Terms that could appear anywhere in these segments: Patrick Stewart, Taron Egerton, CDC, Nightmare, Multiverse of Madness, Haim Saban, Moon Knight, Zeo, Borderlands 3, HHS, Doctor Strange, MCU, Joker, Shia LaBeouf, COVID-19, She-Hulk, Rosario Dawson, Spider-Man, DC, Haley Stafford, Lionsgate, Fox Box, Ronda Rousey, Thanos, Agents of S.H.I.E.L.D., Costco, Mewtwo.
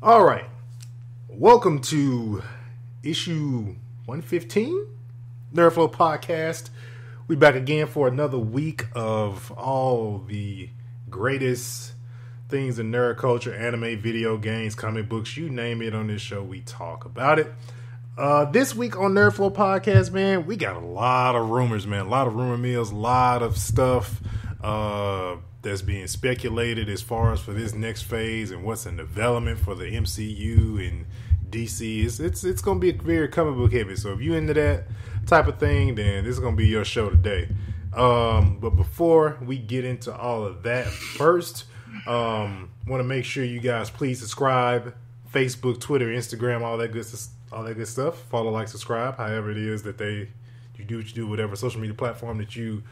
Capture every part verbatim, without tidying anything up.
All right, welcome to issue one fifteen, Nerdflow Podcast. We back again for another week of all the greatest things in nerd culture, anime, video games, comic books, you name it. On this show, we talk about it. Uh, this week on Nerdflow Podcast, man, we got a lot of rumors, man. A lot of rumor mills, a lot of stuff. Uh... that's being speculated as far as for this next phase and what's in development for the M C U and D C. It's it's, it's going to be a very comic book heavy. So if you into that type of thing, then this is going to be your show today. Um, but before we get into all of that, first, um, want to make sure you guys please subscribe. Facebook, Twitter, Instagram, all that good, all that good stuff. Follow, like, subscribe. However it is that they you do what you do, whatever social media platform that you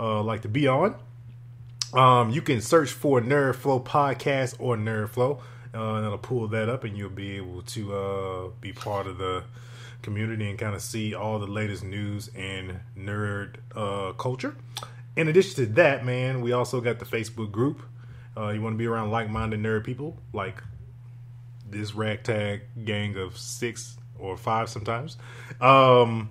uh, like to be on. Um, you can search for Nerdflow Podcast or Nerdflow, uh, and it'll pull that up, and you'll be able to uh, be part of the community and kind of see all the latest news and nerd uh, culture. In addition to that, man, we also got the Facebook group. Uh, you want to be around like-minded nerd people, like this ragtag gang of six or five sometimes. Um,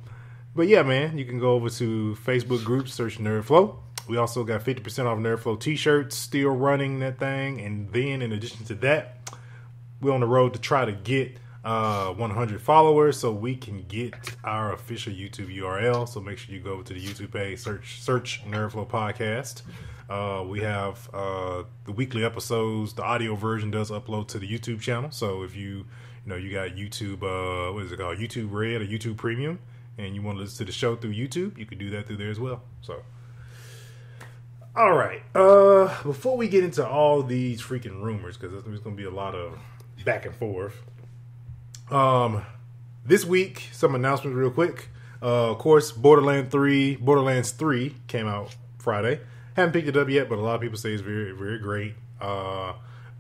but yeah, man, you can go over to Facebook group, search Nerdflow. We also got fifty percent off Nerdflow t-shirts, still running that thing. And then in addition to that, we're on the road to try to get uh, one hundred followers so we can get our official YouTube U R L. So make sure you go to the YouTube page, search search Nerdflow Podcast. Uh, we have uh, the weekly episodes. The audio version does upload to the YouTube channel. So if you, you know, you got YouTube, uh, what is it called? YouTube Red or YouTube Premium, and you want to listen to the show through YouTube, you can do that through there as well. So. All right, uh, before we get into all these freaking rumors, because there's going to be a lot of back and forth. Um, this week, some announcements real quick. Uh, of course, Borderlands three, Borderlands three came out Friday. Haven't picked it up yet, but a lot of people say it's very, very great. Uh,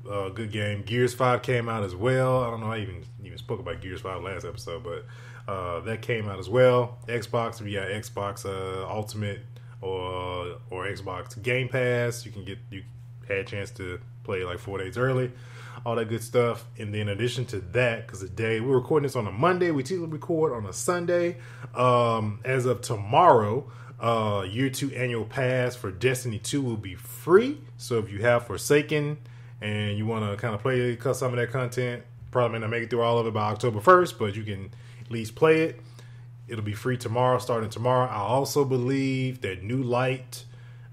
uh, good game. Gears five came out as well. I don't know I even, even spoke about Gears five last episode, but uh, that came out as well. Xbox, if you got Xbox uh, Ultimate, Or, or Xbox Game Pass, you can get you had a chance to play like four days early, all that good stuff. And then in addition to that, because today we're recording this on a Monday, we typically record on a Sunday. Um, as of tomorrow, uh, year two annual pass for Destiny two will be free. So if you have Forsaken and you want to kind of play some of that content, probably may not make it through all of it by October first, but you can at least play it. It'll be free tomorrow, starting tomorrow. I also believe that New Light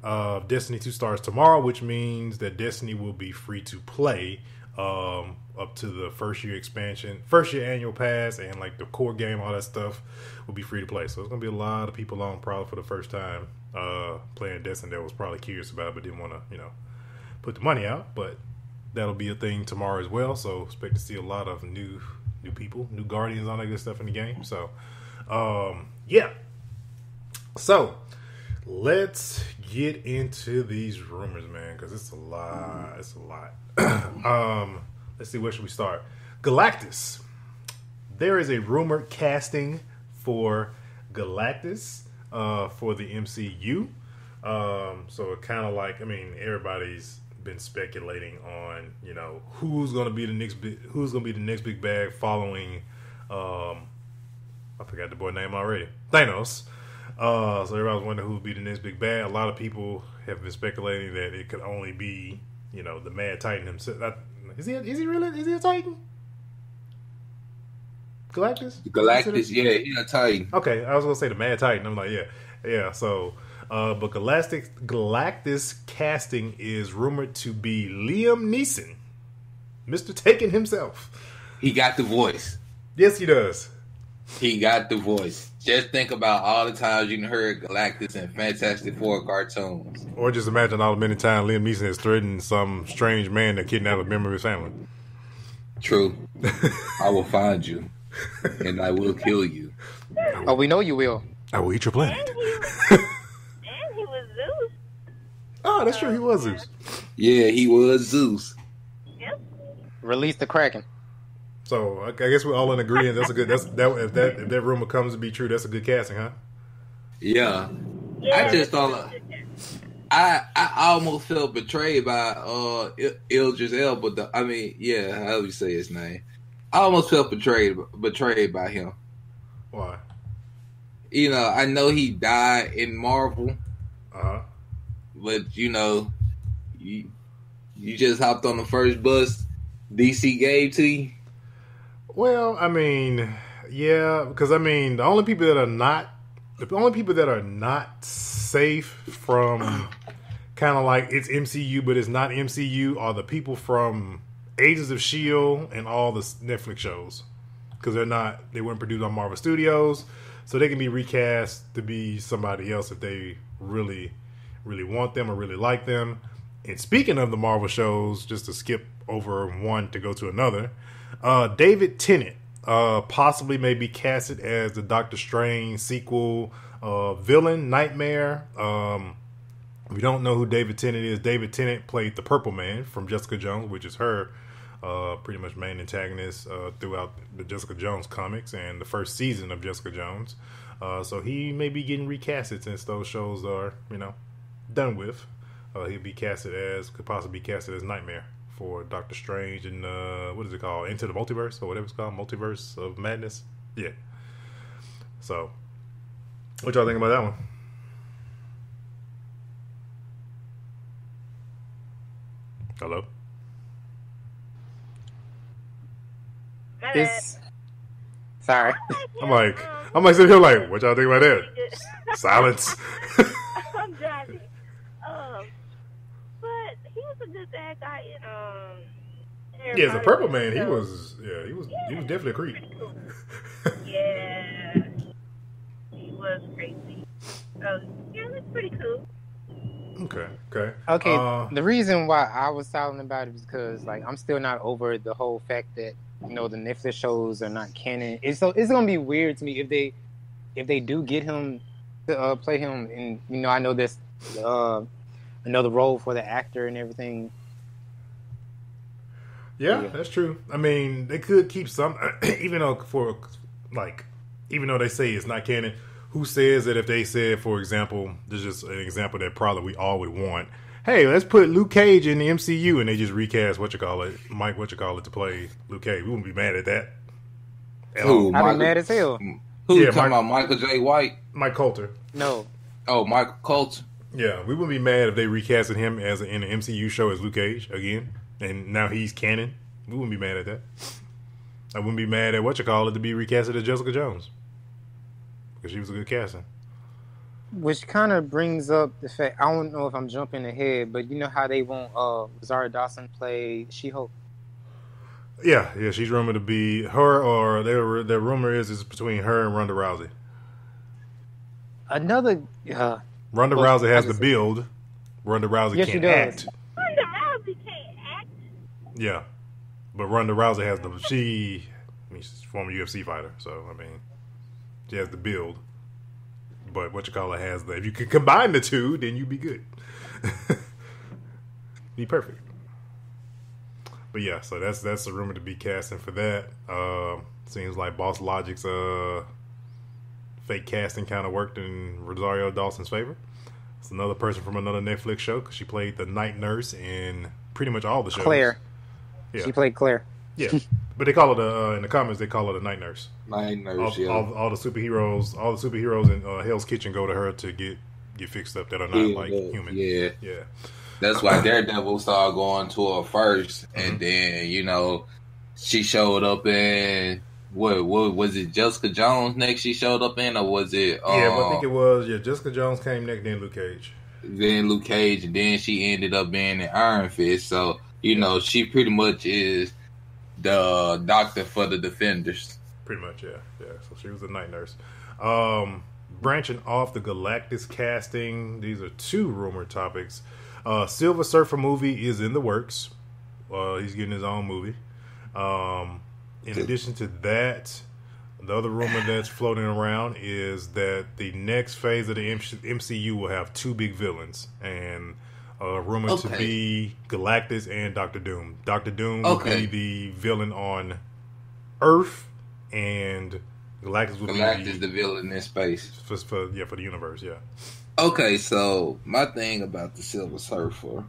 of uh, Destiny two starts tomorrow, which means that Destiny will be free to play um, up to the first year expansion, first year annual pass, and like the core game, all that stuff will be free to play. So it's going to be a lot of people on probably for the first time uh, playing Destiny that was probably curious about it but didn't want to, you know, put the money out. But that'll be a thing tomorrow as well. So expect to see a lot of new, new people, new Guardians, all that good stuff in the game. So. Um, yeah, so let's get into these rumors, man, because it's a lot, it's a lot. um, let's see, where should we start? Galactus. There is a rumored casting for Galactus, uh, for the M C U. Um, so it kind of like, I mean, everybody's been speculating on, you know, who's going to be the next, who's going to be the next big bag following, um, I forgot the boy's name already. Thanos. Uh, so everybody's wondering who would be the next big bad. A lot of people have been speculating that it could only be, you know, the Mad Titan himself. I, is he? Is he really? Is he a Titan? Galactus. Galactus. Yeah, he's a Titan. Okay, I was gonna say the Mad Titan. I'm like, yeah, yeah. So, uh, but Galactus, Galactus casting is rumored to be Liam Neeson, Mister Taken himself. He got the voice. Yes, he does. He got the voice. Just think about all the times you heard Galactus in Fantastic Four cartoons. Or just imagine all the many times Liam Neeson has threatened some strange man that kidnapped a member of his family. True. I will find you. And I will kill you. Oh, we know you will. I will eat your planet. And he was, and he was Zeus. Oh, that's true. He was Zeus. Yeah, he was Zeus. Yep. Release the Kraken. So I guess we're all in agreement. That's a good. That's that. If that if that rumor comes to be true, that's a good casting, huh? Yeah. yeah I just thought. I, I almost felt betrayed by uh, Idris Elba. The, I mean, yeah, how do you say his name? I almost felt betrayed betrayed by him. Why? You know, I know he died in Marvel. Uh-huh. But, you know, you, you just hopped on the first bus D C gave to you. Well, I mean, yeah, because, I mean, the only people that are not, the only people that are not safe from kind of like it's M C U, but it's not M C U are the people from Agents of S H I E L D and all the Netflix shows. Because they're not, they weren't produced on Marvel Studios, so they can be recast to be somebody else if they really, really want them or really like them. And speaking of the Marvel shows, just to skip over one to go to another, uh, David Tennant uh, possibly may be casted as the Doctor Strange sequel uh, villain, Nightmare. Um, if you don't know who David Tennant is, David Tennant played the Purple Man from Jessica Jones, which is her Uh, pretty much main antagonist uh, throughout the Jessica Jones comics and the first season of Jessica Jones. Uh, so he may be getting recasted since those shows are, you know, done with. Uh, he'll be casted as, could possibly be casted as Nightmare for Doctor Strange and uh, what is it called? Into the Multiverse or whatever it's called? Multiverse of Madness? Yeah. So, what y'all think about that one? Hello? It's, sorry. I'm like, I'm like sitting here like, what y'all think about that? Silence. I'm driving. Um, but he was a good bad guy in um. Everybody. Yeah, as a Purple Man, he was. Yeah, he was. Yeah, he was definitely a creep. Cool. Yeah, he was crazy. So yeah, it was pretty cool. Okay. Okay. Okay. Uh, the reason why I was silent about it was because, like, I'm still not over the whole fact that, you know, the Netflix shows are not canon. It's so it's gonna be weird to me if they if they do get him to uh, play him. And you know, I know that's uh, another role for the actor and everything. Yeah, yeah, that's true. I mean, they could keep some, even though for like, even though they say it's not canon. Who says that if they said, for example, this is just an example that probably we all would want. Hey, let's put Luke Cage in the M C U, and they just recast what you call it, Mike, what you call it, to play Luke Cage. We wouldn't be mad at that. Who? I'd be mad as hell. Who you yeah, talking about? Michael J. White, Mike Colter. No. Oh, Mike Colter. Yeah, we wouldn't be mad if they recasted him as a, in an M C U show as Luke Cage again, and now he's canon. We wouldn't be mad at that. I wouldn't be mad at what you call it to be recasted as Jessica Jones because she was a good casting. Which kind of brings up the fact, I don't know if I'm jumping ahead, but you know how they want uh, Rosario Dawson play She-Hulk? Yeah, yeah, she's rumored to be her, or their their rumor is it's between her and Ronda Rousey. Another uh, Ronda Rousey has the build. Ronda Rousey yes, can't act. Ronda Rousey can't act. Yeah, but Ronda Rousey has the she. I mean, she's a former U F C fighter, so I mean, she has the build. But what you call it has the, if you can combine the two, then you be good. Be perfect. But yeah, so that's that's a rumor to be casting for that. Uh, seems like Boss Logic's uh, fake casting kind of worked in Rosario Dawson's favor. It's another person from another Netflix show because she played the night nurse in pretty much all the shows. Claire. Yeah. She played Claire. Yeah. But they call it a, uh, in the comments, they call it a night nurse. Night nurse, all, yeah. All, all the superheroes, all the superheroes in uh, Hell's Kitchen go to her to get, get fixed up that are not yeah, like yeah. human. Yeah, yeah. That's why Daredevil started going to her first, and mm-hmm. then you know she showed up in what? What was it? Jessica Jones next? She showed up in, or was it? Um, yeah, I think it was. Yeah, Jessica Jones came next, then Luke Cage. Then Luke Cage, and then she ended up being in Iron Fist. So you know she pretty much is the doctor for the Defenders. Pretty much, yeah. Yeah. So she was a night nurse. Um, branching off the Galactus casting, these are two rumor topics. Uh, Silver Surfer movie is in the works. Uh, he's getting his own movie. Um, in addition to that, the other rumor that's floating around is that the next phase of the M C U will have two big villains. And Uh, rumored okay. to be Galactus and Doctor Doom. Doctor Doom okay. will be the villain on Earth, and Galactus will Galactus be the, the villain in space. For, for, yeah, for the universe, yeah. Okay, so my thing about the Silver Surfer,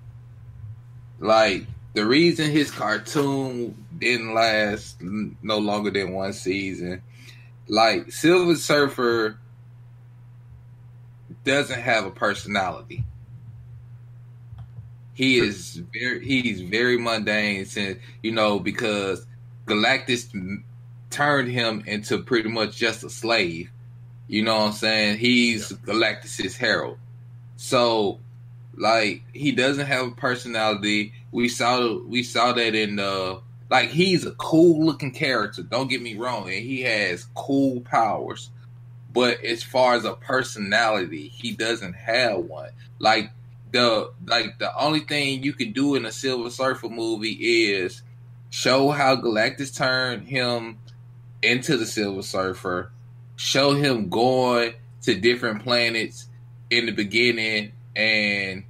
like, the reason his cartoon didn't last no longer than one season, like, Silver Surfer doesn't have a personality. He is very, he's very mundane, since, you know, because Galactus turned him into pretty much just a slave. You know what I'm saying? He's Galactus' herald. So, like, he doesn't have a personality. We saw we saw that in the... Like, he's a cool-looking character. Don't get me wrong. And he has cool powers. But as far as a personality, he doesn't have one. Like, the like the only thing you could do in a Silver Surfer movie is show how Galactus turned him into the Silver Surfer, show him going to different planets in the beginning and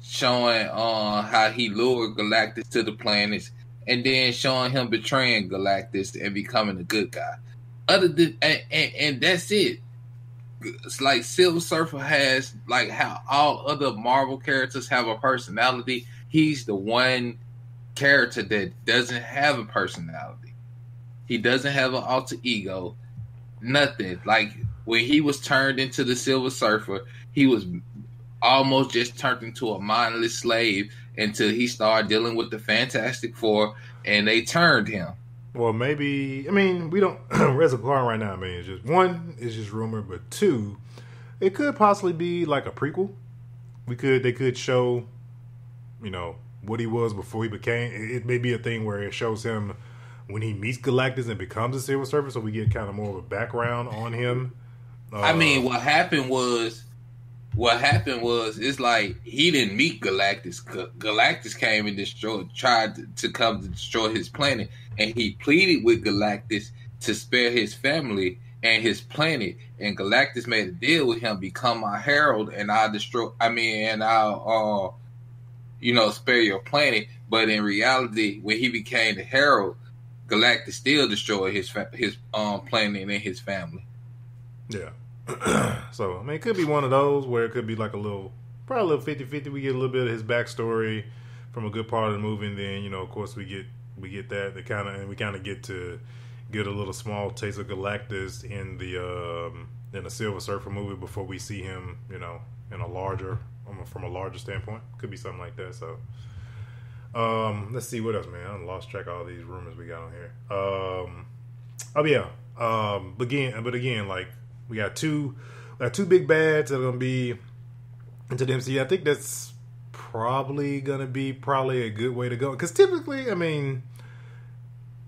showing uh, how he lured Galactus to the planets, and then showing him betraying Galactus and becoming a good guy. Other than, and, and, and that's it. It's like Silver Surfer has, like how all other Marvel characters have a personality, he's the one character that doesn't have a personality. He doesn't have an alter ego. Nothing. Like, when he was turned into the Silver Surfer, he was almost just turned into a mindless slave until he started dealing with the Fantastic Four, and they turned him. Well, maybe, I mean, we don't raise a alarm right now, man. It's just, one, it's just rumor, but two, it could possibly be like a prequel. We could, they could show, you know, what he was before he became. It, it may be a thing where it shows him when he meets Galactus and becomes a Silver Surfer, so we get kind of more of a background on him. Uh, I mean, what happened was, what happened was, it's like he didn't meet Galactus. Galactus came and destroyed, tried to, to come to destroy his planet, and he pleaded with Galactus to spare his family and his planet. And Galactus made a deal with him: become my herald, and I'll destroy. I mean, and I'll, uh, you know, spare your planet. But in reality, when he became the herald, Galactus still destroyed his fa- his um, planet and his family. Yeah. So, I mean, it could be one of those where it could be like a little, probably a little fifty-fifty. We get a little bit of his backstory from a good part of the movie, and then, you know, of course, we get we get that. They kind of and we kind of get to get a little small taste of Galactus in the um, in the Silver Surfer movie before we see him, you know, in a larger from a larger standpoint. Could be something like that. So. Um, let's see what else, man. I lost track of all these rumors we got on here. Um, oh yeah. Um, but again, but again, like we got two, we got two big bads that are gonna be into the M C U. I think that's probably gonna be probably a good way to go. Because typically, I mean,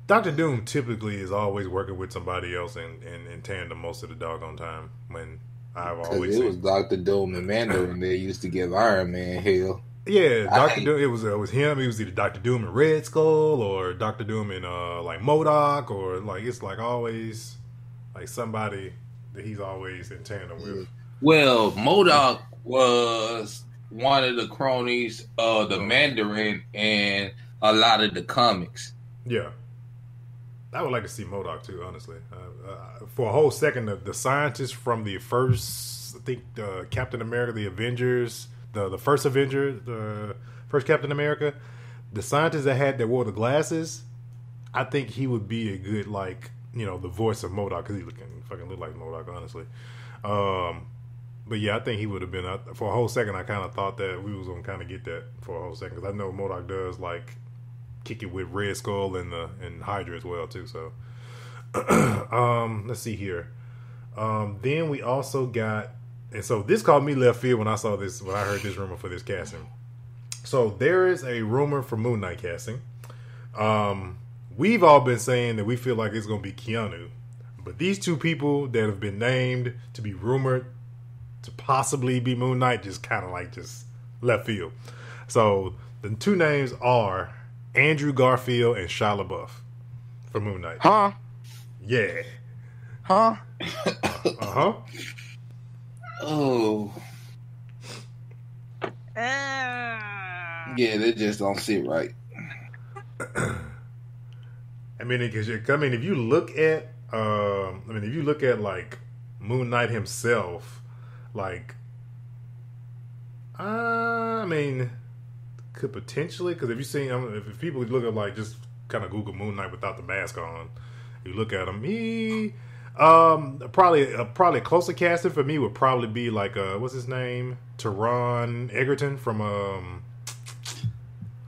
Doctor Doom typically is always working with somebody else in, in, in tandem most of the doggone time. When I've always it seen. Was Doctor Doom and Mandarin that used to give Iron Man hell. Yeah, Doctor Doom. It was it was him. It was either Doctor Doom and Red Skull, or Doctor Doom and uh, like MODOK, or like it's like always like somebody that he's always in tandem with. Well, MODOK was one of the cronies of the Mandarin and a lot of the comics. Yeah, I would like to see MODOK too. Honestly, uh, uh, for a whole second, the, the scientist from the first, I think, uh, Captain America, the Avengers. The the first Avenger, the first Captain America, the scientist that had that wore the glasses, I think he would be a good, like, you know, the voice of MODOK, because he looking fucking look like MODOK, honestly. Um, but yeah, I think he would have been. I, for a whole second, I kind of thought that we was gonna kind of get that for a whole second, because I know MODOK does like kick it with Red Skull and the and Hydra as well too. So um, let's see here. Um, then we also got. And so this caught me left field when I saw this, when I heard this rumor for this casting. So there is a rumor for Moon Knight casting. Um, we've all been saying that we feel like it's going to be Keanu. But these two people that have been named to be rumored to possibly be Moon Knight just kind of like just left field. So the two names are Andrew Garfield and Shia LaBeouf for Moon Knight. Huh? Yeah. Huh? Uh-huh. Oh, yeah, they just don't sit right. I mean, because I mean, if you look at, um, I mean, if you look at like Moon Knight himself, like Uh, I mean, could potentially, because if you see, I mean, if people look at, like, just kind of Google Moon Knight without the mask on, you look at him, he, um, probably, uh, probably closer casting for me would probably be like, uh, what's his name? Taron Egerton from, um,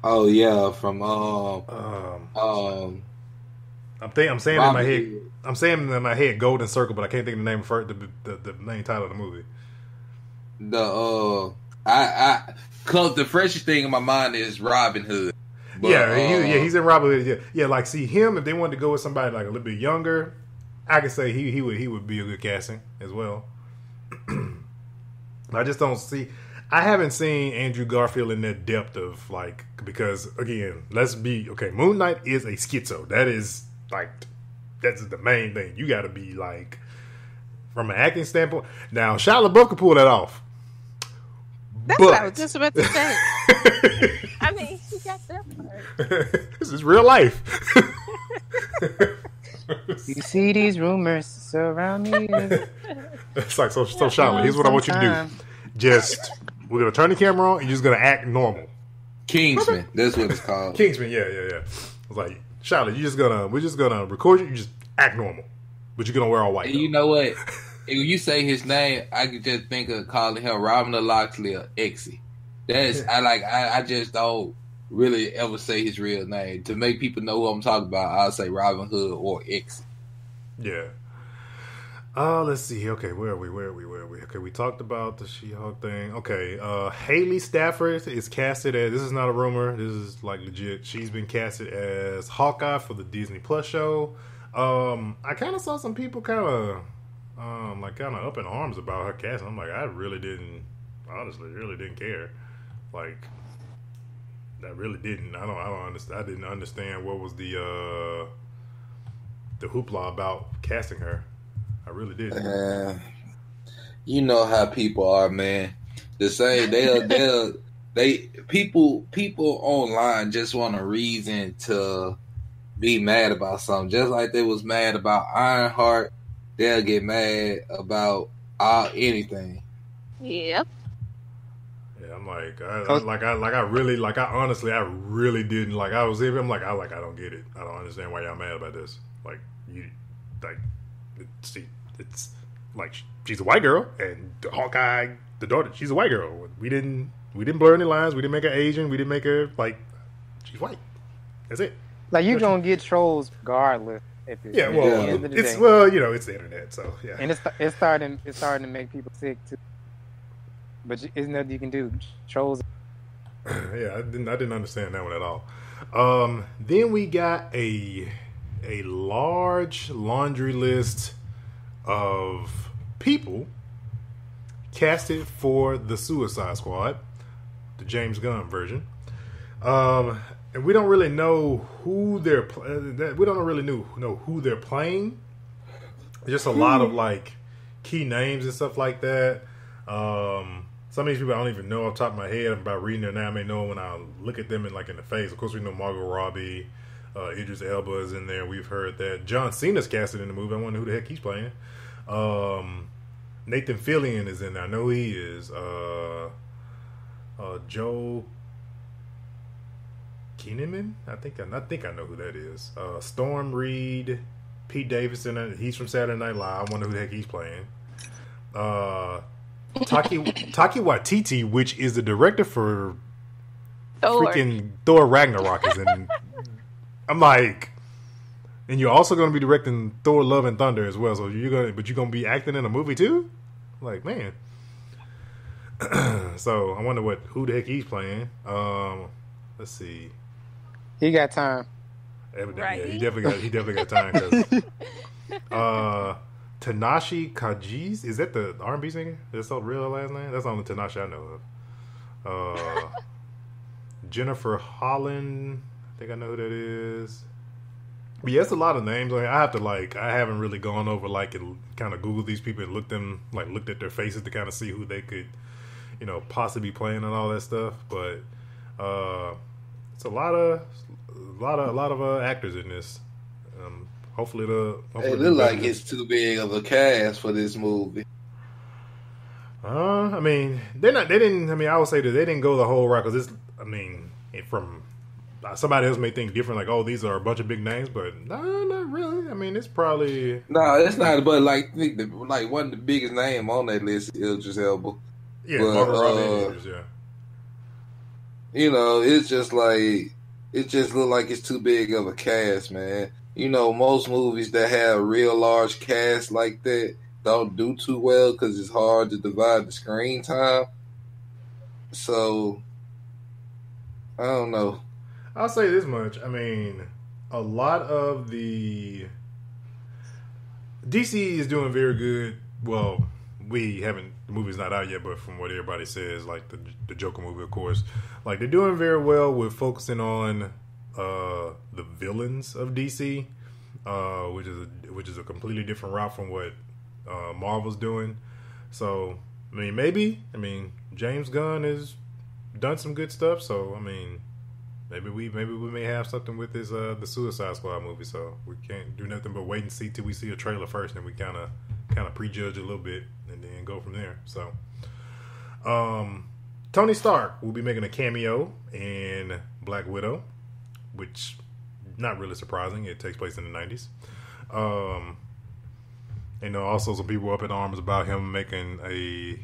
oh yeah, from, um, um, um I'm think, I'm saying Bobby. in my head, I'm saying in my head, Golden Circle, but I can't think of the name for the, the, the name title of the movie. The, uh, I, I, cause the freshest thing in my mind is Robin Hood. But, yeah, he, uh, yeah, he's in Robin Hood. Yeah, yeah, like see him if they wanted to go with somebody like a little bit younger, I could say he he would he would be a good casting as well. I just don't see. I haven't seen Andrew Garfield in that depth of like because again, let's be okay. Moon Knight is a schizo. That is like that's the main thing. You got to be like from an acting standpoint. Now Shia LaBeouf could pull that off. That's but. what I was just about to say. I mean, he got that part. This is real life. You see these rumors surround me. It's like, so, so Shaman, here's what I want you to do. Just, we're going to turn the camera on and you're just going to act normal. Kingsman. That's what it's called. Kingsman, yeah, yeah, yeah. I was like, Shaman, you're just going to, we're just going to record you. You just act normal. But you're going to wear all white. And though. You know what? If you say his name, I could just think of calling her Robin Loxley or Exie. That's I like. I, I just don't really ever say his real name to make people know who I'm talking about. I'll say Robin Hood or Exie. Yeah. Uh, let's see. Okay, where are we? Where are we? Where are we? Okay, we talked about the She-Hulk thing. Okay, uh, Haley Stafford is casted as. This is not a rumor. This is like legit. She's been casted as Hawkeye for the Disney Plus show. Um, I kind of saw some people kind of. Um, like kind of up in arms about her casting. I'm like, I really didn't, honestly, really didn't care. Like, I really didn't. I don't, I don't understand. I didn't understand what was the uh, the hoopla about casting her. I really didn't. Uh, you know how people are, man. The same, they'll, they'll, they people, people online just want a reason to be mad about something. Just like they was mad about Ironheart. They'll get mad about all, anything. Yep. Yeah, I'm like, I, I like, I like, I really, like, I honestly, I really didn't like. I was even, I'm like, I like, I don't get it. I don't understand why y'all mad about this. Like, you, like, see, it's like she's a white girl, and Hawkeye, the daughter, she's a white girl. We didn't, we didn't blur any lines. We didn't make her Asian. We didn't make her like she's white. That's it. Like you're gonna get trolls regardless. If it's, yeah, well, yeah. It's day. Well, you know, it's the internet, so yeah. And it's it's starting it's starting to make people sick too. But it's nothing you can do. Trolls. Yeah, I didn't I didn't understand that one at all. Um, then we got a a large laundry list of people casted for the Suicide Squad, the James Gunn version. Um. And we don't really know who they're. We don't really know know who they're playing. Just a lot of like key names and stuff like that. Um, some of these people I don't even know off the top of my head. I'm about reading their name. I may know when I look at them in like in the face. Of course, we know Margot Robbie, uh, Idris Elba is in there. We've heard that John Cena's casted in the movie. I wonder who the heck he's playing. Um, Nathan Fillion is in there. I know he is. Uh, uh, Joe. Kinnaman? I think I, I think I know who that is. Uh, Storm Reed, Pete Davidson. He's from Saturday Night Live. I wonder who the heck he's playing. Uh, Taki Taki Waititi, which is the director for Thor. freaking Thor Ragnarok, is in. I'm like, and you're also going to be directing Thor: Love and Thunder as well. So you're gonna, but you're gonna be acting in a movie too. Like, man. So I wonder what who the heck he's playing. Um, let's see. He got time. Right. Yeah, he definitely got. He definitely got time. uh, Tanashi Kajis, is that the R and B singer? That's her real last name. That's the only Tanashi I know of. Uh, Jennifer Holland. I think I know who that is. But yeah, it's a lot of names. I mean, I have to like. I haven't really gone over like and kind of Googled these people and looked them like looked at their faces to kind of see who they could, you know, possibly be playing and all that stuff. But uh. It's a lot of, a lot of, a lot of uh, actors in this. Um, hopefully, the hopefully it look like it's too big of a cast for this movie. Uh, I mean, they're not. They didn't. I mean, I would say that they didn't go the whole route because it's. I mean, from somebody else may think different. Like, oh, these are a bunch of big names, but no, nah, not really. I mean, it's probably no, it's not. But like, like one of the biggest name on that list is Idris Elba. Yeah, but, uh, Idris, yeah. You know, it's just like it just look like it's too big of a cast, man. You know, most movies that have real large casts like that don't do too well because it's hard to divide the screen time. So, I don't know. I'll say this much. I mean, a lot of the... D C is doing very good. Well, we haven't... The movie's not out yet, but from what everybody says, like the the Joker movie, of course, like they're doing very well with focusing on uh, the villains of D C, uh, which is a, which is a completely different route from what Uh, Marvel's doing. So I mean, maybe I mean James Gunn has done some good stuff. So I mean, maybe we maybe we may have something with this uh, the Suicide Squad movie. So we can't do nothing but wait and see till we see a trailer first, and we kind of kind of prejudge a little bit, and then go from there. So um, Tony Stark will be making a cameo in Black Widow, which not really surprising. It takes place in the nineties. Um, You know, also some people up in arms about him making a,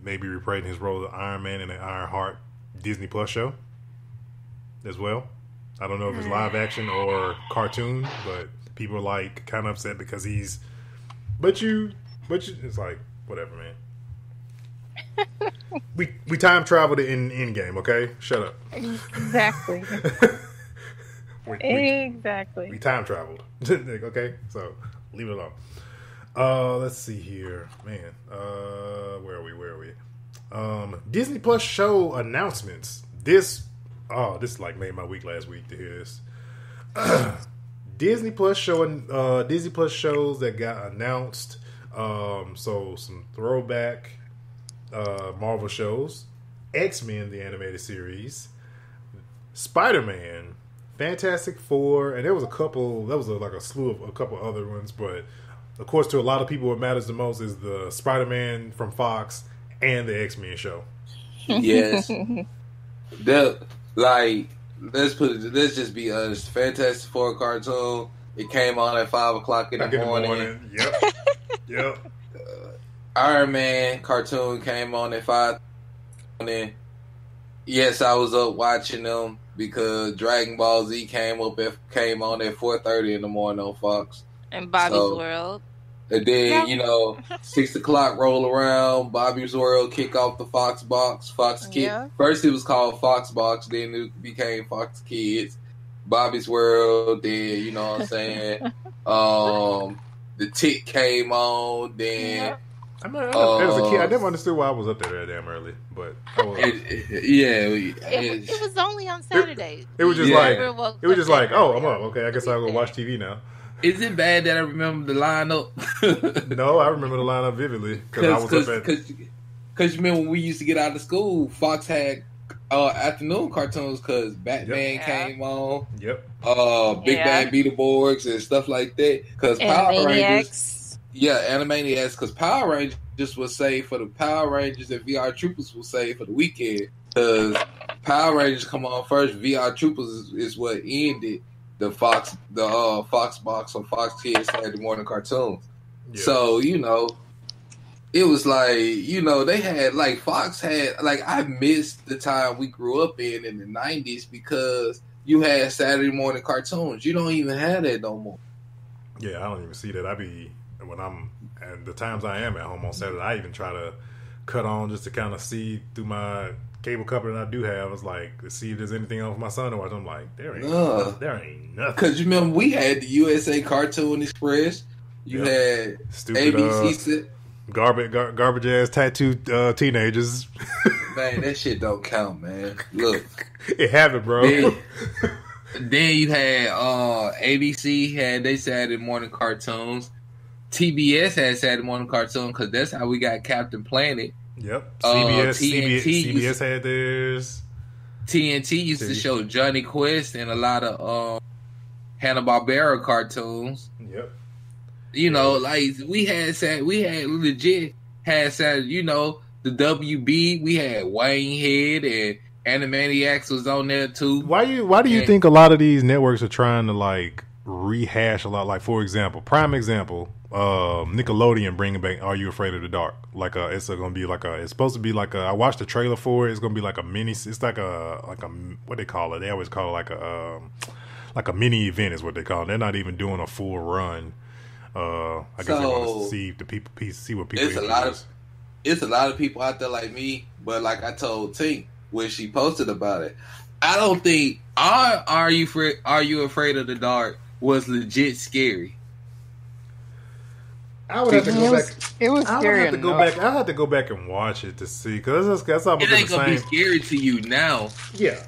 maybe reprising his role as Iron Man in an Ironheart Disney Plus show as well. I don't know if it's live action or cartoon, but people are like kind of upset because he's, but you, but you, it's like, whatever, man. we we time traveled in Endgame, okay? Shut up. Exactly. we, exactly. We, we time traveled, okay? So, leave it alone. Uh, let's see here, man. Uh, where are we? Where are we? Um, Disney Plus show announcements. This, oh, this like made my week last week to hear this. Uh, Disney Plus show, uh, Disney Plus shows that got announced. Um, so some throwback, uh, Marvel shows, X-Men, the animated series, Spider-Man, Fantastic Four, and there was a couple, that was a, like a slew of a couple other ones, but of course, to a lot of people, what matters the most is the Spider-Man from Fox and the X-Men show. Yes, the like. Let's put it. Let's just be honest. Fantastic Four cartoon. It came on at five o'clock in the morning. In the morning. Yep. Yep. Uh, Iron Man cartoon came on at five. Morning. Yes, I was up watching them because Dragon Ball Z came up at, came on at four thirty in the morning on Fox. And Bobby's so, World. And then, you know, six o'clock roll around, Bobby's World kick off the Fox Box, Fox Kids. Yeah. First it was called Fox Box, then it became Fox Kids, Bobby's World, then, you know what I'm saying? um, the Tick came on, then... Yeah. I mean, I uh, as a kid, I never understood why I was up there that damn early, but I was. It, it, yeah, we, it, it, it was only on Saturdays. It, it was just yeah. like, it was just like, oh, I'm up. Okay, I guess I'll go watch T V now. Is it bad that I remember the lineup? No, I remember the lineup vividly because I was cause, up at. Because you remember when we used to get out of school, Fox had uh, afternoon cartoons because Batman yep. came on. Yep. Uh, Big yeah. Bang Beetleborgs and stuff like that. Because Power Rangers. Yeah, Animaniacs. Because Power Rangers was saved for the Power Rangers and V R Troopers was saved for the weekend. Because Power Rangers come on first. V R Troopers is, is what ended. The Fox, the uh, Fox Box on Fox Kids Saturday morning cartoons. Yeah. So you know, it was like you know they had like Fox had like I missed the time we grew up in in the nineties because you had Saturday morning cartoons. You don't even have that no more. Yeah, I don't even see that. I be when I'm at the times I am at home on Saturday, I even try to cut on just to kind of see through my cable company that I do have. I was like, to see if there's anything on for my son to watch. I'm like, there ain't uh, there ain't nothing. Because you remember we had the U S A Cartoon Express. You yep. had stupid A B C. Uh, garbage gar- garbage ass tattooed uh, teenagers. Man, that shit don't count, man. Look. It happened, bro. Then, then you had uh, A B C had they Saturday morning cartoons. T B S had Saturday morning cartoon because that's how we got Captain Planet. Yep. C B S, uh, T N T, C B S, used, C B S had theirs. T N T used T. to show Johnny Quest and a lot of um, Hanna-Barbera cartoons. Yep. You know, like we had we had legit had Saturday. You know, the W B, we had Wayne Head and Animaniacs was on there too. Why you? Why do you and, think a lot of these networks are trying to like rehash a lot? Like, for example, prime example, uh, Nickelodeon bringing back "Are You Afraid of the Dark?" Like, a, it's a, gonna be like a. It's supposed to be like a. I watched the trailer for it. It's gonna be like a mini. It's like a like a what they call it. They always call it like a um, like a mini event is what they call it. They're not even doing a full run. Uh, I guess so, they want to see the people see what people. It's a lot of. It's a lot of people out there like me, but like I told Tink when she posted about it, I don't think are are you fr- are you afraid of the dark was legit scary. I would have to go back. It was scary. I have to go back. I have to go back and watch it to see because that's all. It ain't gonna be scary to you now. Yeah,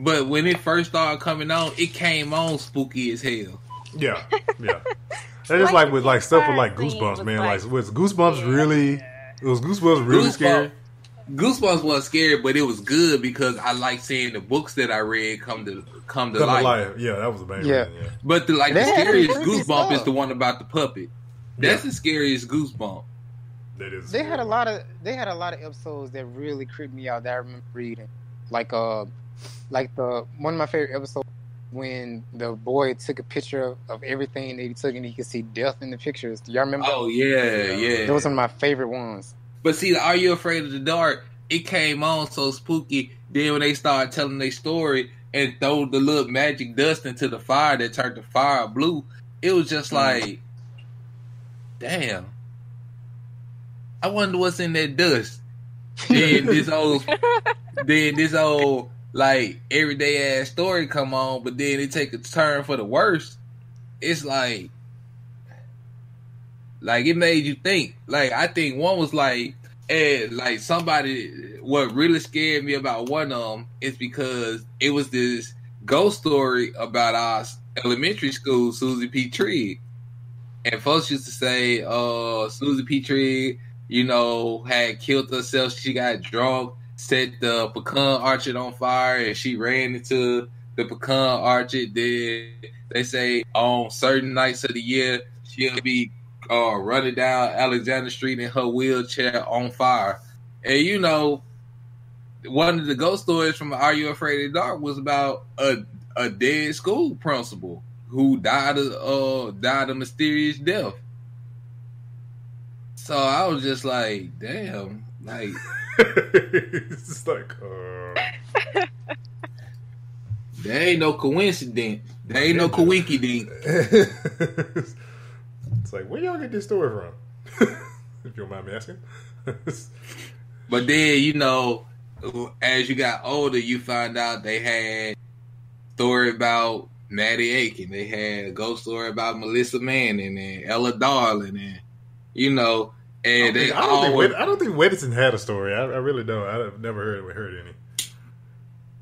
but when it first started coming on, it came on spooky as hell. Yeah, yeah. That is like, like with like stuff with like Goosebumps, man. Like, like was Goosebumps yeah. really? It was Goosebumps really Goosebumps, scary. Goosebumps wasn't scary, but it was good because I like seeing the books that I read come to come to, come life. to life. Yeah, that was a bang. Yeah. yeah, but the, like that the scariest Goosebump is the one about the puppet. That's yeah. the scariest Goosebump. That is. They had a lot of they had a lot of episodes that really creeped me out that I remember reading. Like uh, like the one of my favorite episodes. When the boy took a picture of, of everything that he took and he could see death in the pictures. Do y'all remember? Oh, yeah, yeah. Those are my favorite ones. But see, the Are You Afraid of the Dark? It came on so spooky. Then when they started telling their story and throw the little magic dust into the fire that turned the fire blue, it was just like, mm. damn. I wonder what's in that dust. Then this old... then this old... like everyday ass story come on, but then it take a turn for the worst. It's like, like it made you think. Like I think one was like, eh, like somebody. What really scared me about one of them is because it was this ghost story about our elementary school, Susie P. Trigg, and folks used to say, "Uh, Susie P. Trigg, you know, had killed herself. She got drunk." Set the pecan orchard on fire and she ran into the pecan orchard. Then they say on certain nights of the year, she'll be uh, running down Alexander Street in her wheelchair on fire. And you know, one of the ghost stories from Are You Afraid of the Dark was about a a dead school principal who died a, uh, died a mysterious death. So I was just like, damn, like... it's just like, uh... there ain't no coincidence. There ain't no coinkydink. It's like, where y'all get this story from? If you don't mind me asking. But then, you know, as you got older, you find out they had story about Maddie Aiken. They had a ghost story about Melissa Manning and Ella Darling and, you know, and I, don't think, I, don't always, think, I don't think Weddington had a story. I, I really don't. I've never heard heard any.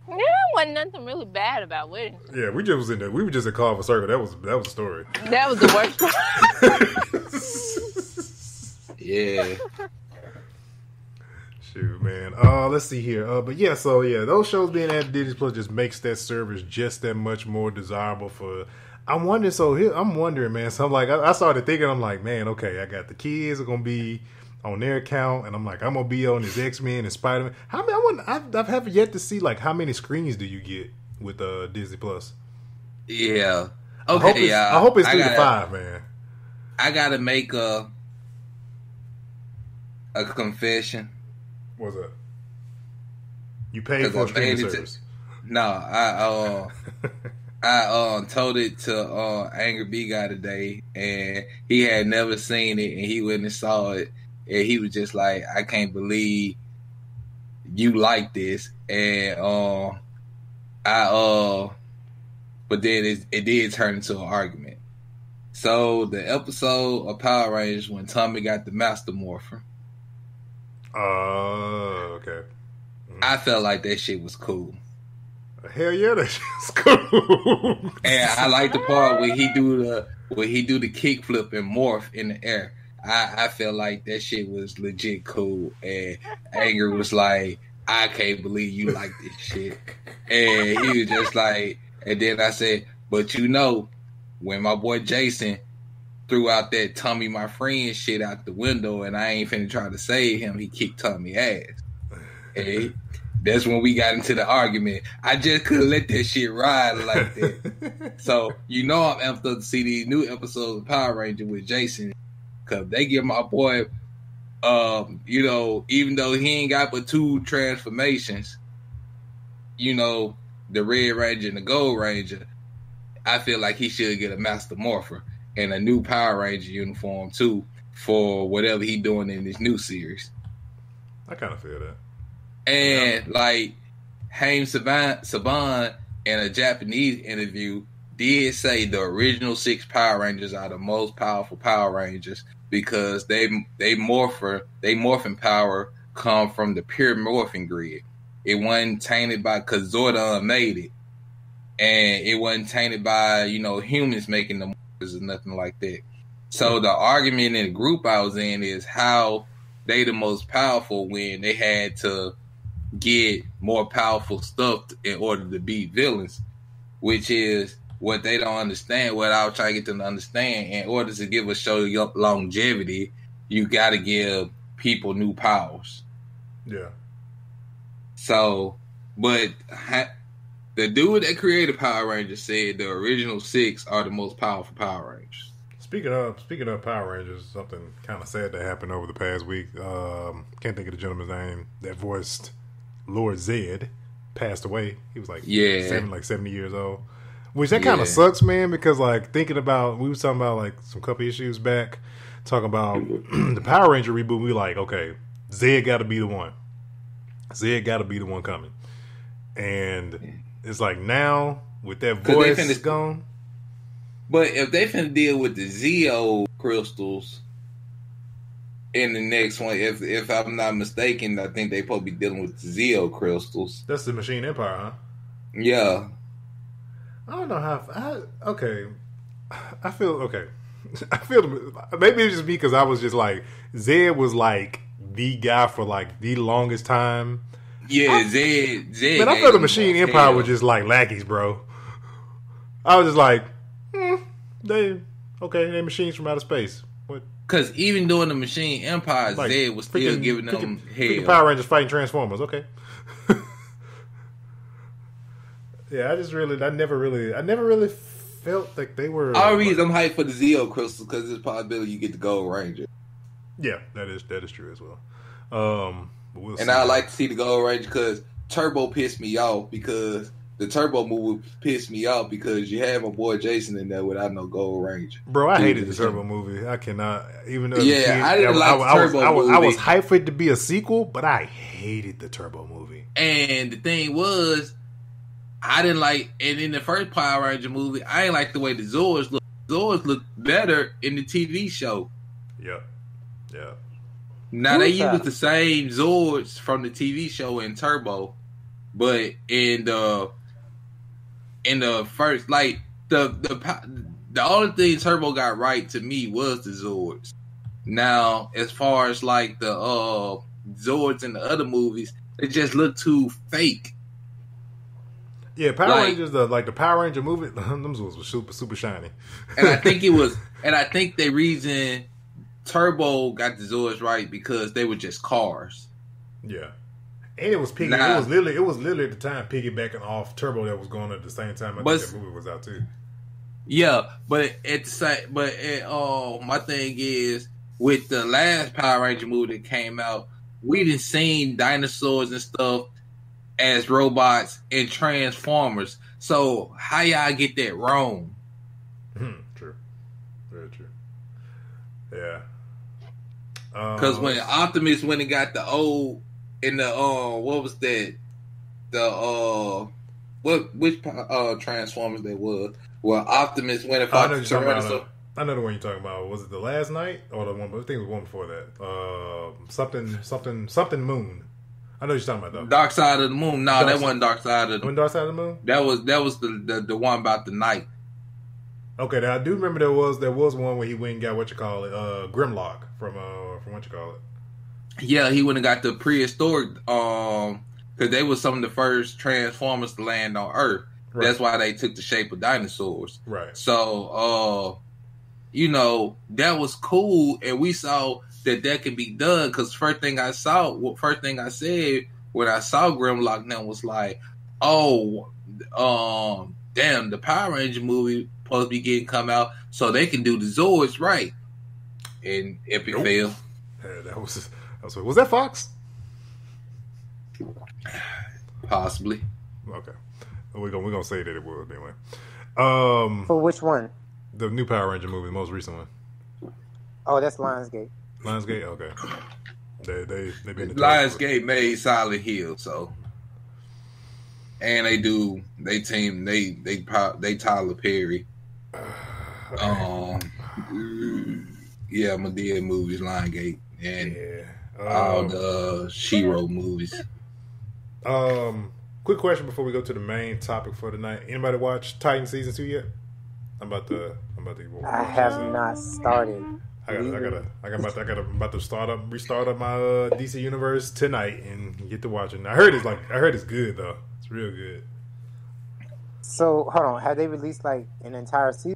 There wasn't nothing really bad about Weddington. Yeah, we just was in the, we were just in Carver Circle. That was that was a story. That was the worst. Yeah. Shoot, man. Uh, let's see here. Uh, but yeah, so yeah, those shows being at Disney Plus just makes that service just that much more desirable for. I'm wondering, so here, I'm wondering, man. So I'm like, I, I started thinking, I'm like, man, okay, I got the kids are gonna be on their account, and I'm like, I'm gonna be on this X-Men and Spider-Man. How many? I wouldn't, I've, I've haven't yet to see like how many screens do you get with uh, Disney Plus? Yeah, okay, yeah. I hope it's, I hope it's three I gotta, to five, man. I gotta make a a confession. What's up? You paid for streaming service? To, no, I. Uh, I um, told it to uh, Angry B Guy today, and he had never seen it, and he went and saw it, and he was just like, I can't believe you like this. And uh, I, uh, but then it, it did turn into an argument. So the episode of Power Rangers when Tommy got the Master Morpher. Oh, uh, okay. Mm. I felt like that shit was cool. Hell yeah, that shit's cool. And I like the part where he do the where he do the kickflip and morph in the air. I, I felt like that shit was legit cool. And Anger was like, I can't believe you like this shit. And he was just like, and then I said, but you know, when my boy Jason threw out that Tommy my friend shit out the window, and I ain't finna try to save him. He kicked Tommy ass. Hey, that's when we got into the argument. I just couldn't let that shit ride like that. So you know I'm amped up to see these new episodes of Power Ranger with Jason, because they give my boy, um, you know, even though he ain't got but two transformations, you know, the Red Ranger and the Gold Ranger, I feel like he should get a Master Morpher and a new Power Ranger uniform too for whatever he doing in this new series. I kind of feel that. And yeah. like Haim Saban in a Japanese interview did say the original six Power Rangers are the most powerful Power Rangers because they they morpher they morphing power come from the pure morphing grid. It wasn't tainted by because Zordon made it, and it wasn't tainted by, you know, humans making the morphers or nothing like that. So the argument in the group I was in is how they the most powerful when they had to get more powerful stuff in order to beat villains, which is what they don't understand, what I was trying to get them to understand. In order to give a show longevity, you got to give people new powers. Yeah. So, but the dude that created Power Rangers said the original six are the most powerful Power Rangers. Speaking of speaking of Power Rangers, something kind of sad that happened over the past week. Um, can't think of the gentleman's name that voiced Lord Zedd. Passed away. He was like yeah, seven, like seventy years old. Which that yeah. kind of sucks, man. Because like thinking about, we was talking about like some couple issues back, talking about the Power Ranger reboot. We were like, okay, Zedd got to be the one. Zedd got to be the one coming. And it's like now with that voice finished- gone. But if they finna deal with the Zeo crystals in the next one, if if I'm not mistaken, I think they probably dealing with the Zeo crystals. That's the Machine Empire, huh? Yeah. I don't know how. I, okay, I feel okay. I feel maybe it's just me because I was just like Zed was like the guy for like the longest time. Yeah, Zed. Zed. But I feel the Machine Empire hell. was just like lackeys, bro. I was just like. They okay, they machines from outer space. What? Because even during the Machine Empire, like, Zed was still freaking, giving them freaking, hell. Freaking Power Rangers fighting Transformers. Okay. yeah, I just really, I never really, I never really felt like they were. I reason I'm hyped for the Zeo crystal because there's possibility you get the Gold Ranger. Yeah, that is that is true as well. Um, but we'll and see. I like to see the Gold Ranger because Turbo pissed me off because. The Turbo movie pissed me off because you had my boy Jason in there without no Gold Ranger. Bro, I hated the Turbo movie. I cannot, even though yeah, kid, I didn't I, like I, the Turbo I was, movie. I was, I was hyped for it to be a sequel, but I hated the Turbo movie. And the thing was, I didn't like. And in the first Power Ranger movie, I didn't like the way the Zords looked. Zords looked better in the T V show. Yeah, yeah. Now Who's they that? used the same Zords from the T V show in Turbo, but in the In the first, like the the the only thing Turbo got right to me was the Zords. Now, as far as like the uh, Zords in the other movies, they just look too fake. Yeah, Power like, Rangers, the like the Power Ranger movie, them Zords were super super shiny. and I think it was, and I think the reason Turbo got the Zords right because they were just cars. Yeah. And it was piggy. Nah. It was literally, it was literally at the time piggybacking off Turbo that was going at the same time. I but, think that movie was out too. Yeah, but at the same, but at, uh, my thing is with the last Power Ranger movie that came out, we didn't seen dinosaurs and stuff as robots and Transformers. So how y'all get that wrong? True, very true. Yeah, because um, when Optimus went and got the old. In the uh, what was that? The uh, what which uh Transformers they was? Well, Optimus went and fought the Tyrannosaurus. I know the one you're talking about. Was it the last night or the one? I think it was one before that. Uh, something, something, something. Moon. I know what you're talking about though. Dark Side of the Moon. No, Dark that wasn't Dark Side of the Moon. Dark Side of the Moon. That was that was the the, the one about the night. Okay, now I do remember there was there was one where he went and got what you call it, uh, Grimlock from uh from what you call it. Yeah, he wouldn't have got the prehistoric, um, because they were some of the first Transformers to land on Earth. Right. That's why they took the shape of dinosaurs. Right. So, uh, you know, that was cool, and we saw that that could be done. Because first thing I saw, first thing I said when I saw Grimlock now was like, oh, um, damn, the Power Ranger movie supposed to be getting come out, so they can do the Zords right. And epic nope. fail. Yeah, that was that was was that Fox? Possibly. Okay, we're gonna we're gonna say that it was anyway. Um, For which one? The new Power Ranger movie, the most recent one. Oh, that's Lionsgate. Lionsgate, okay. They they they been the Lionsgate made Silent Hill, so. And they do they team they they pop they Tyler Perry. Um, yeah, Madea movies, Lionsgate, and yeah. um, all the She-Ro movies. Um, quick question before we go to the main topic for tonight. Anybody watch Titan season two yet? I'm about to. I'm about to. Go I have season. Not started. I got. I got. I got. About to, I got. About to start up. Restart up my uh, D C universe tonight and get to watching. I heard it's like. I heard it's good though. It's real good. So hold on. Have they released like an entire season?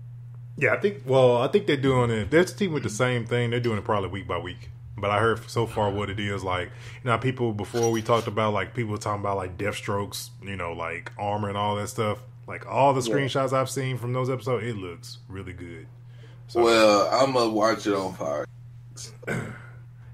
Yeah, I think. Well, I think they're doing it. They're sticking with the same thing. They're doing it probably week by week. But I heard so far what it is like. You know, people before we talked about like people were talking about like Deathstroke's, you know, like armor and all that stuff. Like all the screenshots yeah. I've seen from those episodes, it looks really good. So, well, I'm gonna watch it on fire.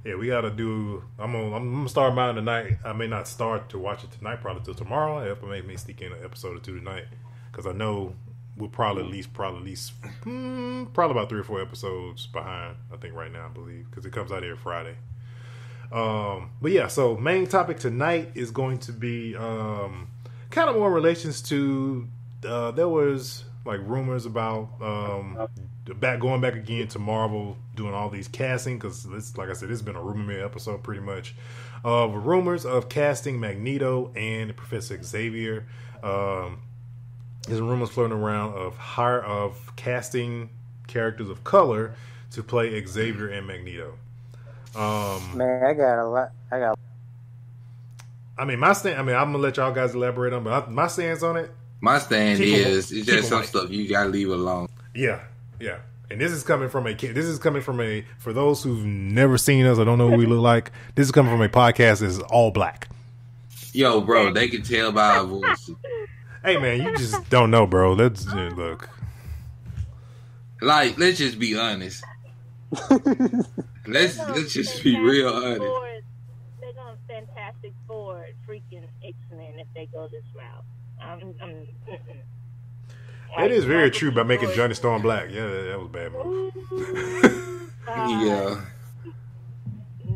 Yeah, we gotta do. I'm gonna, I'm gonna start mine tonight. I may not start to watch it tonight, probably till tomorrow. If I may, may sneak in an episode or two tonight, because I know we're probably at least, probably at least, hmm, probably about three or four episodes behind. I think right now, I believe, because it comes out every Friday. Um, but yeah, so main topic tonight is going to be um, kind of more relations to. Uh, there was like rumors about um, back going back again to Marvel doing all these casting because like I said, it's been a rumor mill episode pretty much of uh, rumors of casting Magneto and Professor Xavier. Um, there's rumors floating around of hire of casting characters of color to play Xavier and Magneto. Um, Man, I got a lot. I got. I mean, my stand. I mean, I'm gonna let y'all guys elaborate on, but I, my stance on it. My stand keep is it's just some away. Stuff you gotta leave alone. Yeah, yeah. And this is coming from a this is coming from a for those who've never seen us or don't know what we look like. This is coming from a podcast that's all black. Yo, bro, they can tell by our voice. Hey, man, you just don't know, bro. Let's uh, look. Like, let's just be honest. let's let's just be real honest. Forward. They're gonna Fantastic Four, freaking X-Men if they go this route. I'm, I'm, that is very true by making Johnny Storm black. Yeah, that, that was a bad move. Yeah.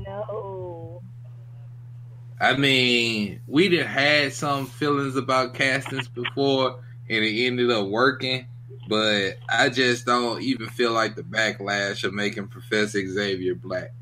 No. I mean, we done had some feelings about castings before, and it ended up working. But I just don't even feel like the backlash of making Professor Xavier black.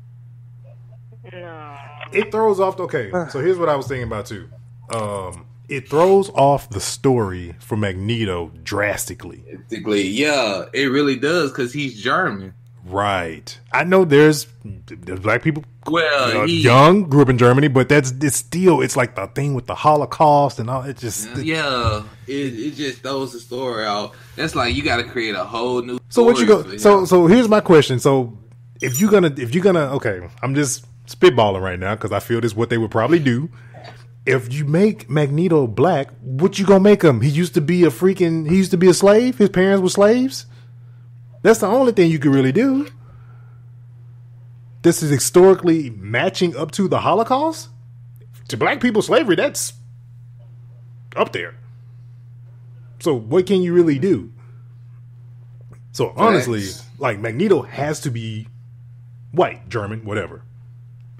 No. It throws off. Okay, so here's what I was thinking about too. Um. It throws off the story for Magneto drastically. Drastically, yeah, it really does because he's German, right? I know there's, there's black people, well, you know, he, young, grew up in Germany, but that's it's still it's like the thing with the Holocaust and all. It just it, yeah, it it just throws the story out. That's like you got to create a whole new. So what you go? So him. so here's my question. So if you're gonna if you're gonna okay, I'm just spitballing right now because I feel this is what they would probably do. If you make Magneto black, what you gonna make him? He used to be a freaking, he used to be a slave. His parents were slaves. That's the only thing you could really do. This is historically matching up to the Holocaust. To black people, slavery, that's up there. So what can you really do? So honestly, Thanks. like Magneto has to be white, German, whatever.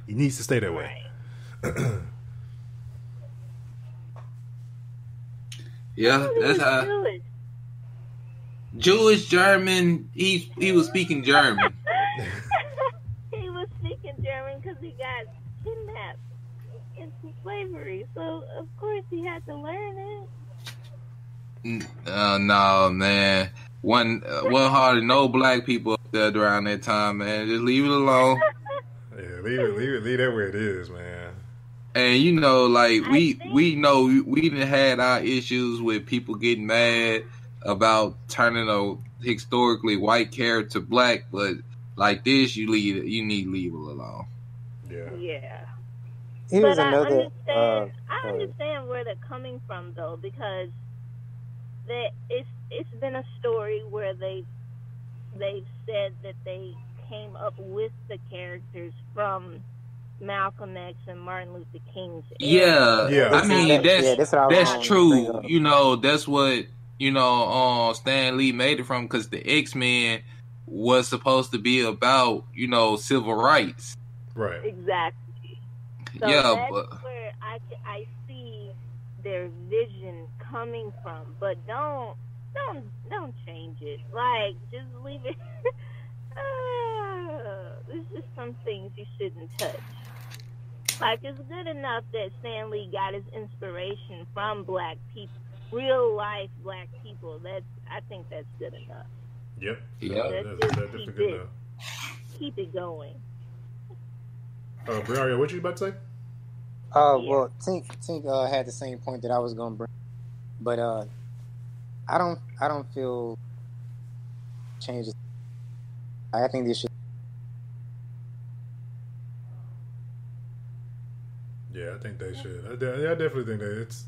He needs to stay that way. Right. Yeah, that's how. Jewish. Jewish, German. He he was speaking German. He was speaking German because he got kidnapped into slavery. So of course he had to learn it. Uh, no, man. One uh, one hardly no black people up there around that time, man. Just leave it alone. Yeah, leave it, leave it, leave that where it is, man. And you know, like we we know we, we done had our issues with people getting mad about turning a historically white character black, but like this, you leave you need leave it alone. Yeah. Yeah. He but was another, I understand. Uh, I understand where they're coming from though, because that it's it's been a story where they they've said that they came up with the characters from Malcolm X and Martin Luther King's era. Yeah, yeah. I mean that's yeah, that's, that's true. You know, that's what you know. Uh, Stan Lee made it from, because the X-Men was supposed to be about you know civil rights. Right. Exactly. So yeah, that's but... where I I see their vision coming from, but don't don't don't change it. Like just leave it. uh, there's just some things you shouldn't touch. Like, it's good enough that Stan Lee got his inspiration from black people, real life black people. That's, I think that's good enough. Yep. Yeah. Uh, that's, that's, that's keep, good it, enough. Keep it going. Uh, Briaria, what you about to say? Uh, yeah. Well, Tink, Tink uh, had the same point that I was going to bring, but uh, I don't, I don't feel changes. I think this should. Yeah, I think they should. I, de- I definitely think that it's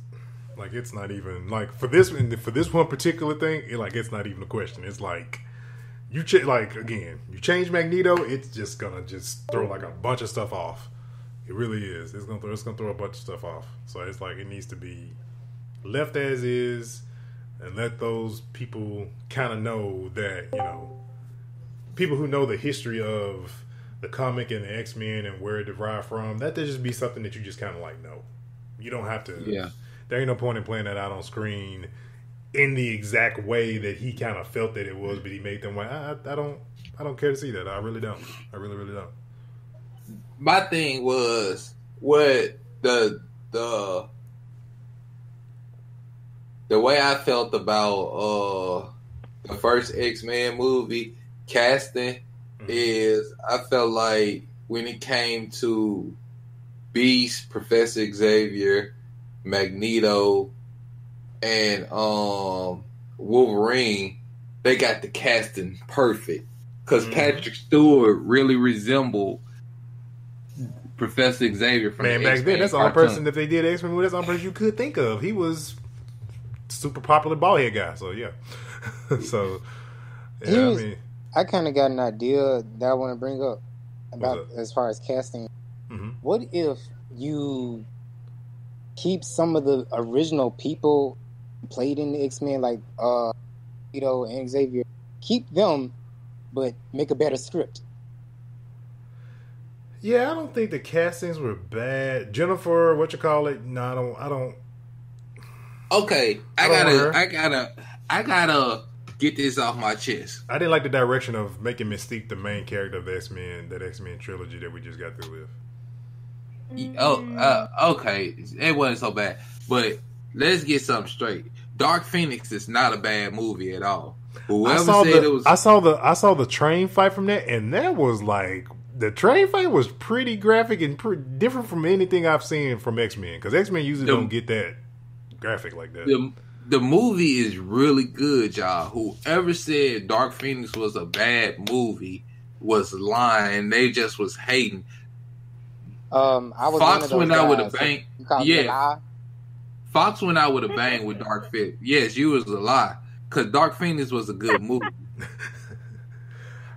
like it's not even like for this for this one particular thing. It, like it's not even a question. It's like you ch- like again, you change Magneto, it's just gonna just throw like a bunch of stuff off. It really is. It's gonna throw, it's gonna throw a bunch of stuff off. So it's like it needs to be left as is, and let those people kind of know that you know people who know the history of the comic and the X-Men and where it derived from, that there just be something that you just kind of like know. You don't have to. Yeah. There ain't no point in playing that out on screen in the exact way that he kind of felt that it was, but he made them like, I, I don't, I don't care to see that. I really don't. I really, really don't. My thing was what the the the way I felt about uh, the first X-Men movie casting. Is I felt like when it came to Beast, Professor Xavier, Magneto, and um, Wolverine, they got the casting perfect. Because mm-hmm. Patrick Stewart really resembled Professor Xavier from Man, the back X-Men then, that's the only person that they did X-Men with, that's the only person you could think of. He was super popular bald head guy, so yeah. so, yeah, I mean... I kind of got an idea that I want to bring up about as far as casting. Mm-hmm. What if you keep some of the original people played in the X-Men, like uh, you know, and Xavier, keep them, but make a better script? Yeah, I don't think the castings were bad. Jennifer, what you call it? No, I don't. I don't. Okay, I, I don't gotta. Her. I gotta. I gotta. Get this off my chest. I didn't like the direction of making Mystique the main character of the X-Men, that X-Men trilogy that we just got through with. Oh, uh, okay. It wasn't so bad. But let's get something straight. Dark Phoenix is not a bad movie at all. Whoever I saw said the, it was... I saw, the, I saw the train fight from that, and that was like... The train fight was pretty graphic and pretty different from anything I've seen from X-Men, because X-Men usually the, don't get that graphic like that. The, The movie is really good, y'all. Whoever said Dark Phoenix was a bad movie was lying. They just was hating. Um, I was Fox went out with a bang. Yeah. Fox went out with a bang with Dark Phoenix. Yes, you was a lie. Because Dark Phoenix was a good movie.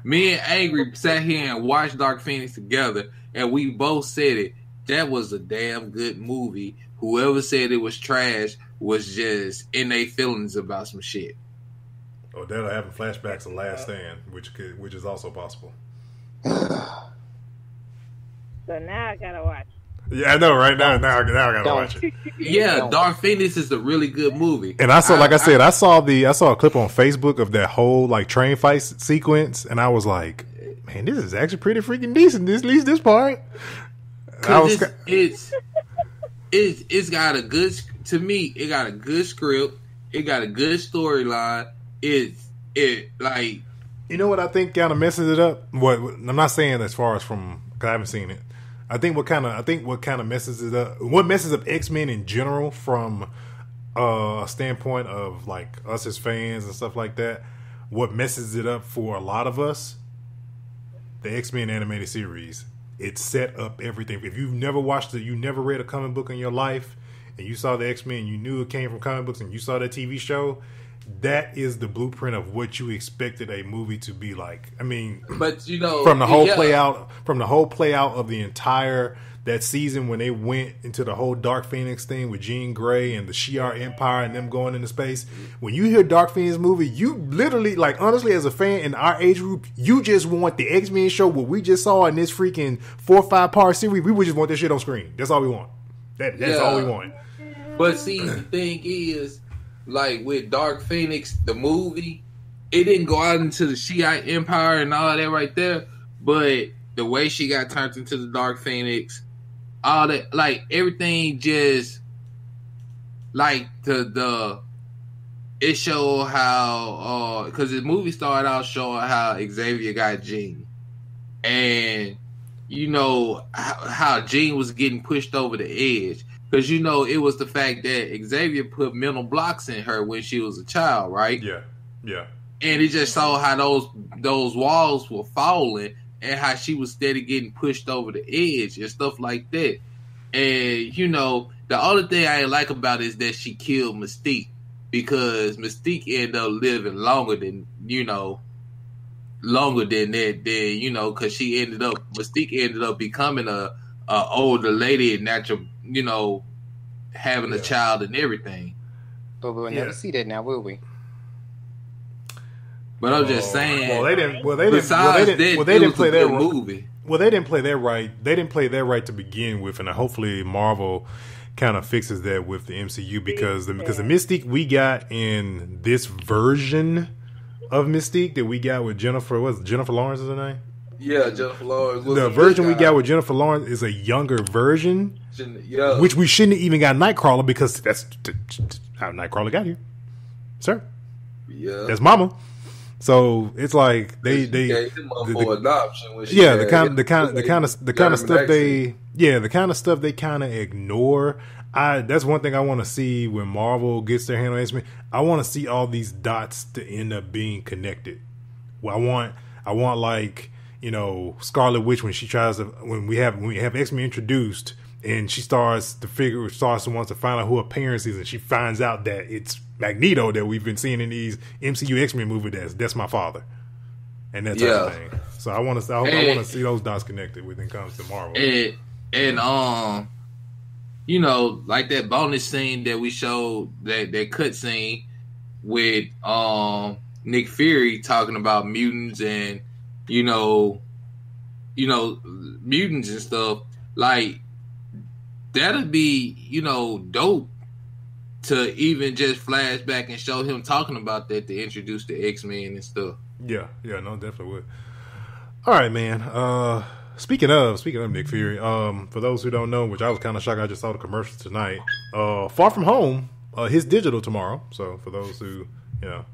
Me and Angry sat here and watched Dark Phoenix together, and we both said it. That was a damn good movie. Whoever said it was trash was just in their feelings about some shit. Oh, they're having flashbacks of Last Stand, which could, which is also possible. So now I gotta watch. Yeah, I know, right? Now, now, now I gotta Don't. watch it. Yeah, Dark Phoenix is a really good movie. And I saw, like I, I said, I, I saw the I saw a clip on Facebook of that whole like train fight sequence, and I was like, man, this is actually pretty freaking decent. This, at least this part. I was, it's. it's It's, it's got a good, to me, it got a good script. It got a good storyline. It's, it, like... You know what I think kind of messes it up? What, what I'm not saying as far as from, because I haven't seen it. I think what kind of, I think what kind of messes it up, what messes up X-Men in general from uh, standpoint of like us as fans and stuff like that, what messes it up for a lot of us, the X-Men animated series, it set up everything. If you've never watched it, you never read a comic book in your life, and you saw the X-Men, you knew it came from comic books, and you saw the T V show, that is the blueprint of what you expected a movie to be like. I mean, but you know, from the whole yeah. play out, from the whole play out of the entire that season when they went into the whole Dark Phoenix thing with Jean Grey and the Shi'ar Empire and them going into space. When you hear Dark Phoenix movie, you literally, like, honestly, as a fan in our age group, you just want the X-Men show, what we just saw in this freaking four or five part series. We would just want this shit on screen. That's all we want. That, that's yeah. all we want. But see, the thing is, like with Dark Phoenix, the movie, it didn't go out into the Shi'ite Empire and all that right there, but the way she got turned into the Dark Phoenix, all that, like everything just, like the, the it showed how, because uh, the movie started out showing how Xavier got Jean, and you know, how, how Jean was getting pushed over the edge. Because, you know, it was the fact that Xavier put mental blocks in her when she was a child, right? Yeah, yeah. And it just saw how those those walls were falling and how she was steady getting pushed over the edge and stuff like that. And, you know, the only thing I ain't like about it is that she killed Mystique, because Mystique ended up living longer than, you know, longer than that, than, you know, because she ended up, Mystique ended up becoming a, a older lady and natural, you know, having yeah. a child and everything. But we'll yeah. never see that now, will we? But I'm oh, just saying. Well, they didn't. Well, they didn't. Well, they didn't, well, they didn't play that movie. Well, they didn't play that right. They didn't play that right to begin with, and hopefully Marvel kind of fixes that with the M C U, because the, because the Mystique we got in this version of Mystique that we got with Jennifer, what's Jennifer Lawrence is her name? Yeah, Jennifer Lawrence. The version we got with Jennifer Lawrence is a younger version, yeah. which we shouldn't have even got Nightcrawler, because that's how Nightcrawler got here, sir. Yeah, that's Mama. So it's like they they for adoption. Yeah, the kind the kind the kind of the kind of stuff they yeah the kind of stuff they kind of ignore. I that's one thing I want to see when Marvel gets their hand on X-Men. I want to see all these dots to end up being connected. Well, I want I want like. You know, Scarlet Witch, when she tries to, when we have when we have X-Men introduced, and she starts to figure, starts and wants to find out who her parents is, and she finds out that it's Magneto that we've been seeing in these M C U X-Men movies. That's that's my father, and that type yeah. of thing. So I want to, I, I want to see those dots connected when it comes to Marvel. And, and um, you know, like that bonus scene that we showed, that that cut scene with um Nick Fury talking about mutants and. You know, you know, mutants and stuff, like that'd be, you know, dope to even just flash back and show him talking about that to introduce the X-Men and stuff. Yeah, yeah, no, definitely would. All right, man. Uh, speaking of, speaking of Nick Fury, um, for those who don't know, which I was kind of shocked, I just saw the commercial tonight. Uh, Far From Home, uh, his digital tomorrow. So for those who, you know.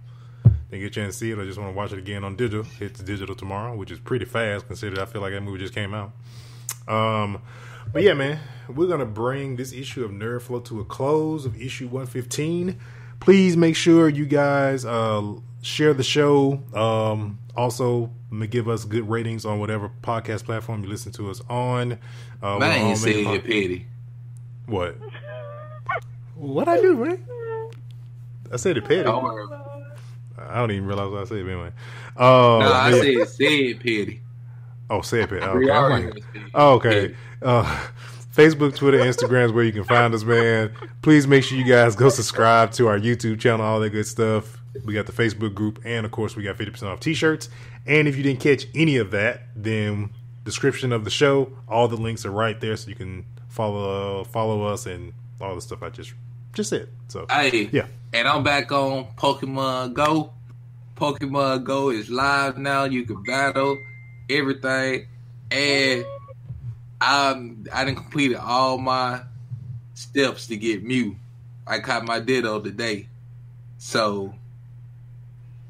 Didn't get a chance to see it. I just want to watch it again on digital. It's digital tomorrow, which is pretty fast considering I feel like that movie just came out. Um, but yeah, man, we're going to bring this issue of Nerdflow to a close of issue one fifteen. Please make sure you guys uh, share the show. Um, also, give us good ratings on whatever podcast platform you listen to us on. Uh, I ain't saying your pity. What? What'd I do, man? I said it petty. Oh, I don't even realize what I said, but anyway. Uh, no, I yeah. said said petty. Oh, said petty. Okay. Like, oh, okay. Uh, Facebook, Twitter, Instagram is where you can find us, man. Please make sure you guys go subscribe to our YouTube channel, all that good stuff. We got the Facebook group, and of course, we got fifty percent off t-shirts. And if you didn't catch any of that, then description of the show, all the links are right there, so you can follow uh, follow us and all the stuff I just just said. So, hey, yeah. And I'm back on Pokemon Go. Pokemon Go is live now. You can battle everything. And I'm, I done completed all my steps to get Mew. I caught my Ditto today. So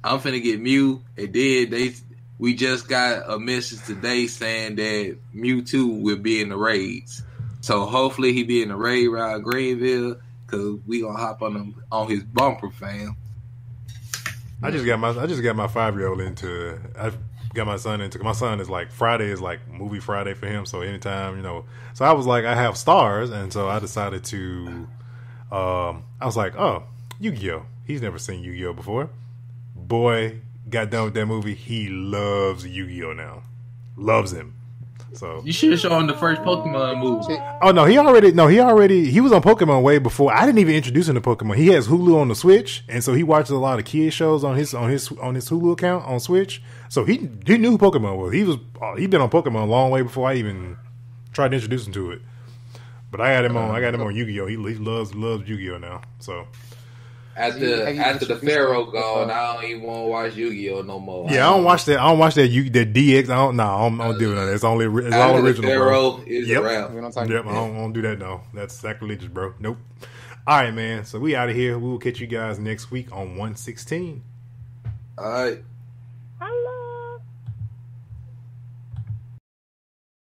I'm finna get Mew. And then they, we just got a message today saying that Mewtwo will be in the raids. So hopefully he be in the raid around Greenville. because we gonna hop on him, on his bumper, fam. I just got my I just got my five year old into I got my son into my son is like Friday is like movie Friday for him, so anytime, you know. So I was like, I have stars, and so I decided to um I was like, oh, Yu-Gi-Oh. He's never seen Yu-Gi-Oh before. Boy got done with that movie. He loves Yu-Gi-Oh now. Loves him. So you should have shown him the first Pokemon movie. Oh no, he already no, he already he was on Pokemon way before. I didn't even introduce him to Pokemon. He has Hulu on the Switch, and so he watches a lot of kid shows on his on his on his Hulu account on Switch. So he he knew who Pokemon was. He was he'd been on Pokemon a long way before I even tried to introduce him to it. But I got him on I got him on Yu-Gi-Oh. He, he loves loves Yu-Gi-Oh now. So After after the Pharaoh gone, I don't even want to watch Yu-Gi-Oh no more. Yeah, I don't watch that. I don't watch that. You that D X. I don't. No, nah, I don't, I don't do that. It's only it's all original. Pharaoh is a rap. Yep, I don't do that. No, that's sacrilegious, bro. Nope. All right, man. So we out of here. We will catch you guys next week on one sixteen. All right. Hello.